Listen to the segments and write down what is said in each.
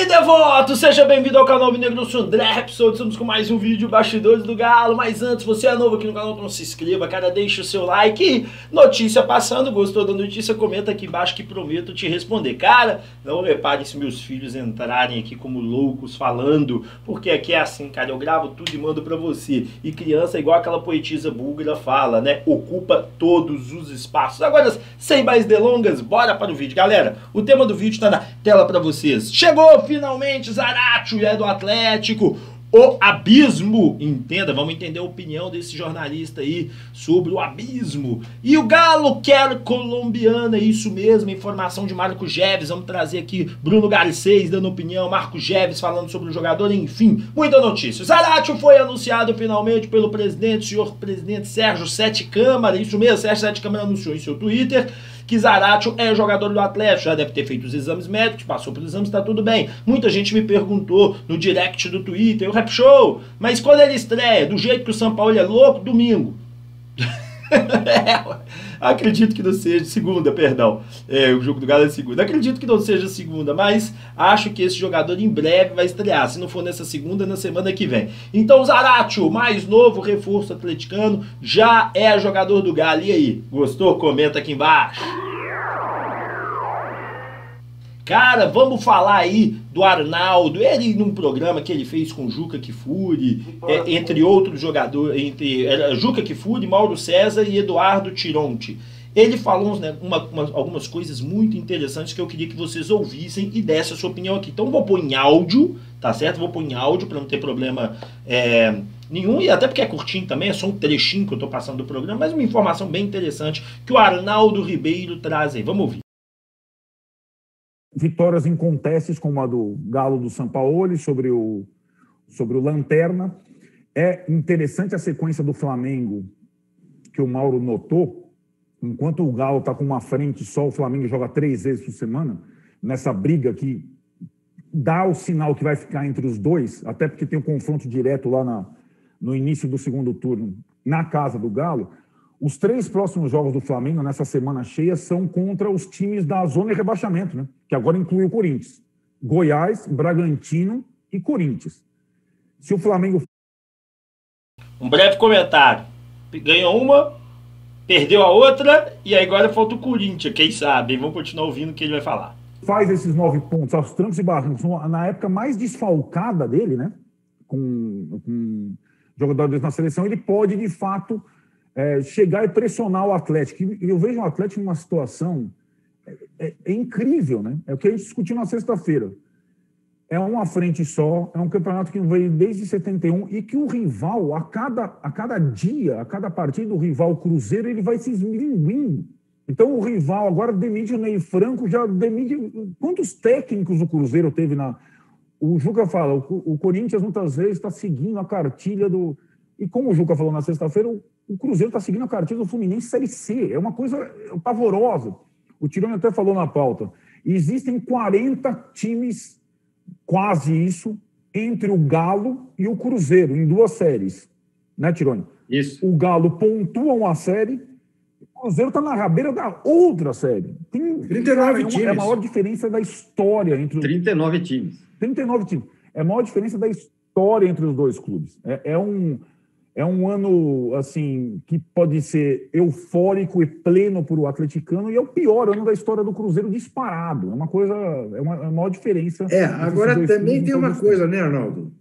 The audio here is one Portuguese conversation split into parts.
aí, devoto! Seja bem-vindo ao canal Vinegro, eu sou André Repsold, estamos com mais um vídeo Bastidores do Galo. Mas antes, você é novo aqui no canal, então se inscreva, cara, deixa o seu like. E notícia passando, gostou da notícia, comenta aqui embaixo que prometo te responder. Cara, não repare se meus filhos entrarem aqui como loucos falando, porque aqui é assim, cara, eu gravo tudo e mando pra você. E criança, igual aquela poetisa búlgara fala, né, ocupa todos os espaços. Agora, sem mais delongas, bora para o vídeo. Galera, o tema do vídeo tá na tela pra vocês. Chegou finalmente Zaracho e é do Atlético, o abismo, entenda, vamos entender a opinião desse jornalista aí sobre o abismo. E o Galo quer colombiana, isso mesmo, informação de Marco Jeves, vamos trazer aqui Bruno Garcês dando opinião, Marco Jeves falando sobre o jogador, enfim, muita notícia. Zaracho foi anunciado finalmente pelo presidente, senhor presidente Sérgio Sete Câmara, isso mesmo, Sérgio Sete Câmara anunciou em seu Twitter que Zaracho é jogador do Atlético, já deve ter feito os exames médicos, passou pelos exames, tá tudo bem. Muita gente me perguntou no direct do Twitter, o Rap Show, mas quando ele estreia, do jeito que o Sampaoli é louco, domingo. Acredito que não seja segunda, perdão. É, o jogo do Galo é segunda. Acredito que não seja segunda, mas acho que esse jogador em breve vai estrear. Se não for nessa segunda, na semana que vem. Então, Zaracho, mais novo reforço atleticano, já é jogador do Galo. E aí, gostou? Comenta aqui embaixo. Cara, vamos falar aí do Arnaldo, ele num programa que ele fez com Juca Kfouri, entre outros jogadores, Juca Kfouri, Mauro César e Eduardo Tironte. Ele falou algumas coisas muito interessantes que eu queria que vocês ouvissem e dessem a sua opinião aqui. Então vou pôr em áudio, tá certo? Vou pôr em áudio para não ter problema nenhum, e até porque é curtinho também, é só um trechinho que eu tô passando do programa, mas uma informação bem interessante que o Arnaldo Ribeiro traz aí. Vamos ouvir. Vitórias incontestes como a do Galo do Sampaoli sobre o Lanterna. É interessante a sequência do Flamengo que o Mauro notou. Enquanto o Galo está com uma frente só, o Flamengo joga 3 vezes por semana, nessa briga que dá o sinal que vai ficar entre os dois, até porque tem um confronto direto lá no início do segundo turno na casa do Galo. Os 3 próximos jogos do Flamengo nessa semana cheia são contra os times da zona de rebaixamento, né? Que agora inclui o Corinthians. Goiás, Bragantino e Corinthians. Se o Flamengo... Um breve comentário. Ganhou uma, perdeu a outra e agora falta o Corinthians, quem sabe? Vamos continuar ouvindo o que ele vai falar. Faz esses 9 pontos aos trancos e barrancos. Na época mais desfalcada dele, né? Com jogadores na seleção, ele pode, de fato... chegar e pressionar o Atlético. E eu vejo o Atlético numa situação incrível, né? É o que a gente discutiu na sexta-feira. É uma frente só, é um campeonato que não veio desde 71 e que o rival, a cada dia, a cada partida, o rival Cruzeiro, ele vai se esmilinguindo. Então o rival agora demite o Ney Franco, já demite... Quantos técnicos o Cruzeiro teve na... O Juca fala, o Corinthians muitas vezes está seguindo a cartilha do... E como o Juca falou na sexta-feira, o Cruzeiro está seguindo a cartilha do Fluminense Série C. É uma coisa pavorosa. O Tirone até falou na pauta. Existem 40 times, quase isso, entre o Galo e o Cruzeiro, em 2 séries. Né, Tirone? Isso. O Galo pontua uma série, o Cruzeiro está na rabeira da outra série. Tem 39 times. É a maior diferença da história entre os... 39 times. 39 times. É a maior diferença da história entre os dois clubes. É um ano, assim, que pode ser eufórico e pleno para o atleticano, e é o pior ano da história do Cruzeiro disparado. É uma coisa, é a maior diferença. Agora também tem uma coisa, né, Arnaldo?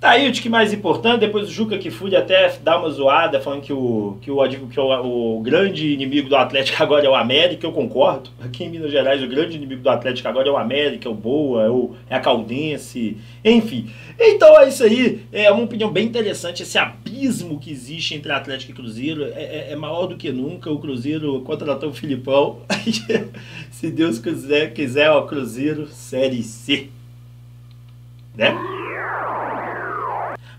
Tá aí o que mais importante, depois o Juca Kfouri até dá uma zoada, falando que o grande inimigo do Atlético agora é o América, eu concordo. Aqui em Minas Gerais, o grande inimigo do Atlético agora é o América, é o Boa, é a Caldense, enfim. Então é isso aí, é uma opinião bem interessante, esse abismo que existe entre Atlético e Cruzeiro é maior do que nunca. O Cruzeiro contratou o Filipão, se Deus quiser, o Cruzeiro Série C, né?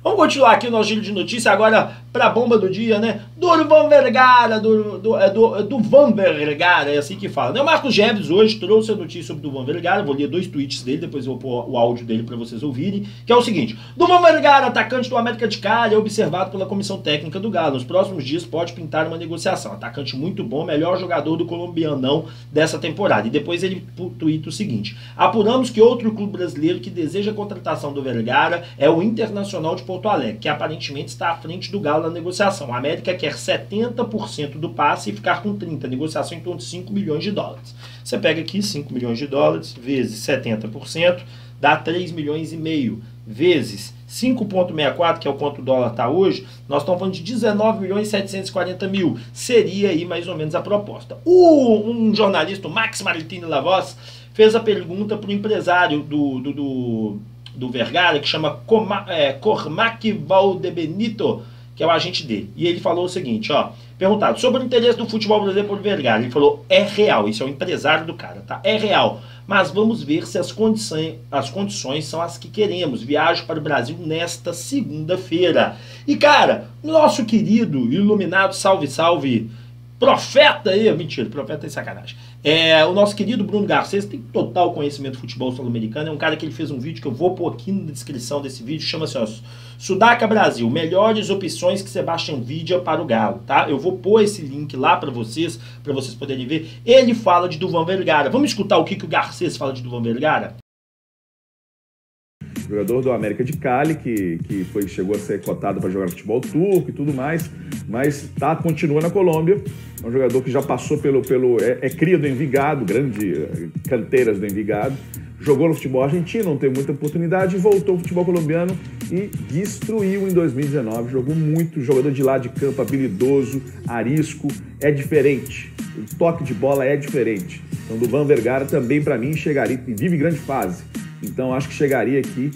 Vamos continuar aqui o nosso giro de notícia agora para a bomba do dia, né? Duván Vergara, Duván Vergara, é assim que fala, né? O Marco Jeves hoje trouxe a notícia sobre Duván Vergara, vou ler dois tweets dele, depois eu vou pôr o áudio dele para vocês ouvirem, que é o seguinte: Duván Vergara, atacante do América de Cali, é observado pela comissão técnica do Galo. Nos próximos dias pode pintar uma negociação. Atacante muito bom, melhor jogador do colombianão dessa temporada. E depois ele tuita o seguinte: apuramos que outro clube brasileiro que deseja a contratação do Vergara é o Internacional de Porto Alegre, que aparentemente está à frente do Galo na negociação. A América quer 70% do passe e ficar com 30%. Negociação em torno de US$ 5 milhões. Você pega aqui US$ 5 milhões vezes 70%, dá US$ 3,5 milhões, vezes 5,64, que é o quanto o dólar está hoje, nós estamos falando de US$ 19.740.000. Seria aí mais ou menos a proposta. Um jornalista, o Max Maritini Lavoz, fez a pergunta para o empresário do Vergara, que chama Cormac Valdebenito, que é o agente dele. E ele falou o seguinte, ó, perguntado sobre o interesse do futebol brasileiro por Vergara, ele falou: é real, isso é o empresário do cara, tá? É real, mas vamos ver se as condições são as que queremos. Viajo para o Brasil nesta segunda-feira. E cara, nosso querido, iluminado, salve, salve, profeta aí, mentira, profeta é sacanagem. O nosso querido Bruno Garcês tem total conhecimento de futebol sul-americano. É um cara que ele fez um vídeo que eu vou pôr aqui na descrição desse vídeo. Chama-se, ó, Sudaca Brasil, melhores opções que Sebastião Vidia para o Galo, tá? Eu vou pôr esse link lá para vocês poderem ver. Ele fala de Duván Vergara. Vamos escutar o que o Garcês fala de Duván Vergara? Jogador do América de Cali, que chegou a ser cotado para jogar futebol turco e tudo mais, mas continua na Colômbia. É um jogador que já passou é cria do Envigado, grande canteiras do Envigado, jogou no futebol argentino, não teve muita oportunidade, voltou ao futebol colombiano e destruiu em 2019, jogou muito, jogador de lado de campo, habilidoso, arisco, é diferente, o toque de bola é diferente. Então Duván Vergara também para mim chegaria, vive grande fase. Então acho que chegaria aqui,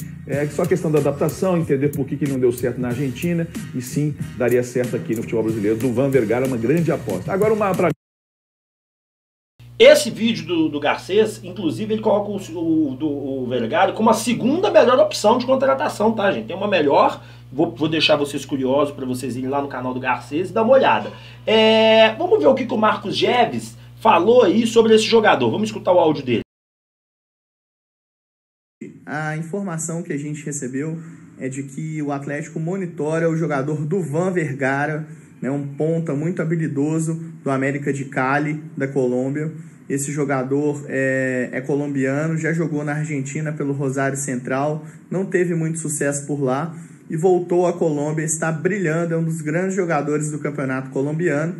só questão da adaptação, entender por que não deu certo na Argentina, e sim, daria certo aqui no futebol brasileiro. Duván Vergara é uma grande aposta. Agora para mim. Esse vídeo do Garcês, inclusive, ele coloca o Vergara como a segunda melhor opção de contratação, tá, gente? Tem uma melhor, vou deixar vocês curiosos para vocês irem lá no canal do Garcês e dar uma olhada. Vamos ver o que o Marcos Jeves falou aí sobre esse jogador. Vamos escutar o áudio dele. A informação que a gente recebeu é de que o Atlético monitora o jogador Duván Vergara, né, um ponta muito habilidoso do América de Cali, da Colômbia. Esse jogador é colombiano, já jogou na Argentina pelo Rosário Central, não teve muito sucesso por lá e voltou à Colômbia, está brilhando, é um dos grandes jogadores do campeonato colombiano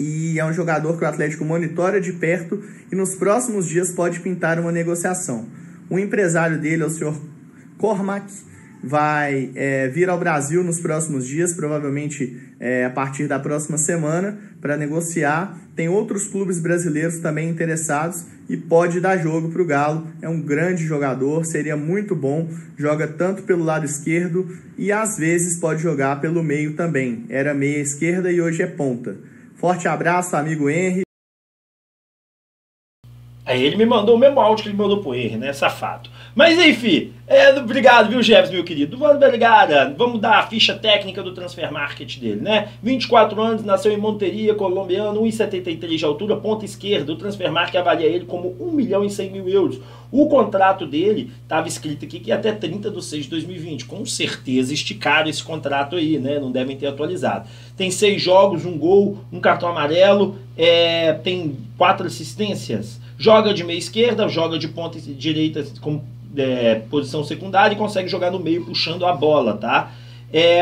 e é um jogador que o Atlético monitora de perto e nos próximos dias pode pintar uma negociação. O empresário dele, o senhor Cormac, vai vir ao Brasil nos próximos dias, provavelmente a partir da próxima semana, para negociar. Tem outros clubes brasileiros também interessados e pode dar jogo para o Galo. É um grande jogador, seria muito bom, joga tanto pelo lado esquerdo e às vezes pode jogar pelo meio também. Era meia esquerda e hoje é ponta. Forte abraço, amigo Henry. Aí ele me mandou o mesmo áudio que ele mandou pro Henry, né? Safado. Mas enfim, obrigado, viu, Jeves, meu querido. Duván Vergara, vamos dar a ficha técnica do Transfer Market dele, né? 24 anos, nasceu em Monteria, colombiano, 1,73 de altura, ponta esquerda. O Transfer Market avalia ele como €1.100.000. O contrato dele estava escrito aqui que ia até 30/6/2020. Com certeza esticaram esse contrato aí, né? Não devem ter atualizado. Tem 6 jogos, 1 gol, 1 cartão amarelo, tem 4 assistências. Joga de meia esquerda, joga de ponta direita como posição secundária e consegue jogar no meio puxando a bola, tá?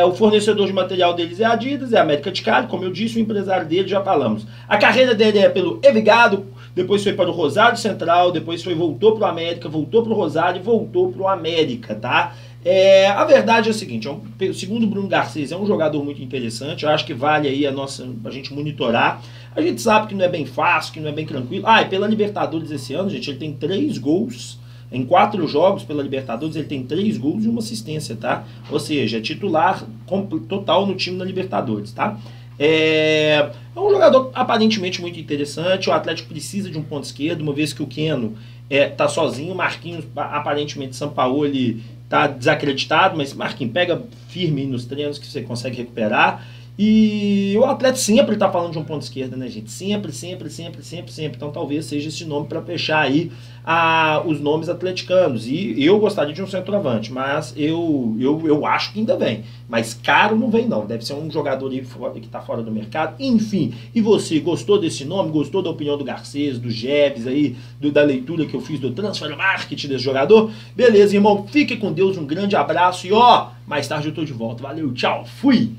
O fornecedor de material deles é a Adidas, é a América de Cali, como eu disse, o empresário dele, já falamos. A carreira dele é pelo Envigado, depois foi para o Rosário Central, depois voltou para o América, voltou para o Rosário e voltou para o América, tá? A verdade é o seguinte, segundo o Bruno Garcês, é um jogador muito interessante, eu acho que vale aí a gente monitorar. A gente sabe que não é bem fácil, que não é bem tranquilo. E pela Libertadores esse ano, gente, ele tem 3 gols. Em 4 jogos pela Libertadores, ele tem 3 gols e 1 assistência, tá? Ou seja, é titular total no time da Libertadores, tá? É um jogador aparentemente muito interessante. O Atlético precisa de um ponto esquerdo, uma vez que o Keno tá sozinho. O Marquinhos, aparentemente, Sampaoli tá desacreditado, mas Marquinhos pega firme nos treinos que você consegue recuperar. E o atleta sempre está falando de um ponto esquerda, né, gente? Sempre. Então talvez seja esse nome para fechar aí os nomes atleticanos. E eu gostaria de um centroavante, mas eu acho que ainda vem. Mas caro não vem não, deve ser um jogador que está fora do mercado. Enfim, e você, gostou desse nome? Gostou da opinião do Garcês, do Jeves aí, da leitura que eu fiz do Transfer Market desse jogador? Beleza, irmão, fique com Deus, um grande abraço e ó, mais tarde eu tô de volta. Valeu, tchau, fui!